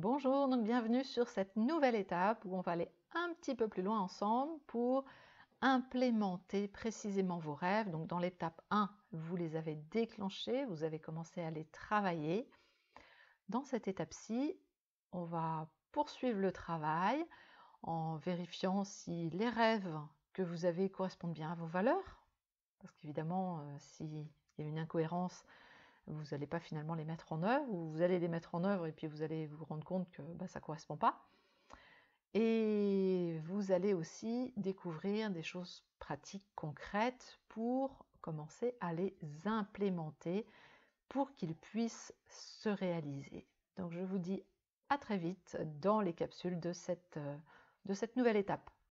Bonjour, donc bienvenue sur cette nouvelle étape où on va aller un petit peu plus loin ensemble pour implémenter précisément vos rêves. Donc dans l'étape 1, vous les avez déclenchés, vous avez commencé à les travailler. Dans cette étape-ci, on va poursuivre le travail en vérifiant si les rêves que vous avez correspondent bien à vos valeurs. Parce qu'évidemment, s'il y a une incohérence, vous n'allez pas finalement les mettre en œuvre, ou vous allez les mettre en œuvre et puis vous allez vous rendre compte que ça ne correspond pas. Et vous allez aussi découvrir des choses pratiques, concrètes, pour commencer à les implémenter pour qu'ils puissent se réaliser. Donc je vous dis à très vite dans les capsules de cette nouvelle étape.